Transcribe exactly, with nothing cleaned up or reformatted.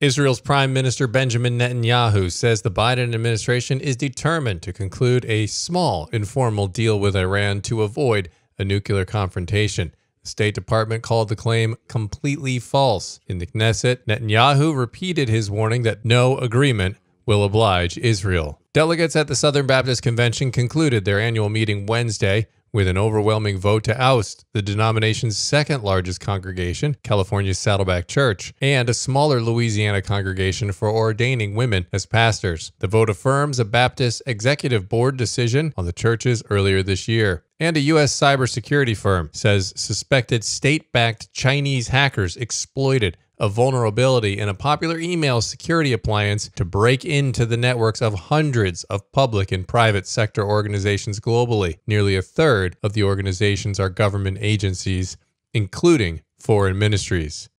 Israel's Prime Minister Benjamin Netanyahu says the Biden administration is determined to conclude a small informal deal with Iran to avoid a nuclear confrontation. The State Department called the claim completely false. In the Knesset, Netanyahu repeated his warning that no agreement will oblige Israel. Delegates at the Southern Baptist Convention concluded their annual meeting Wednesday with an overwhelming vote to oust the denomination's second-largest congregation, California's Saddleback Church, and a smaller Louisiana congregation for ordaining women as pastors. The vote affirms a Baptist executive board decision on the churches earlier this year. And a U S cybersecurity firm says suspected state-backed Chinese hackers exploited a vulnerability in a popular email security appliance to break into the networks of hundreds of public and private sector organizations globally. Nearly a third of the organizations are government agencies, including foreign ministries.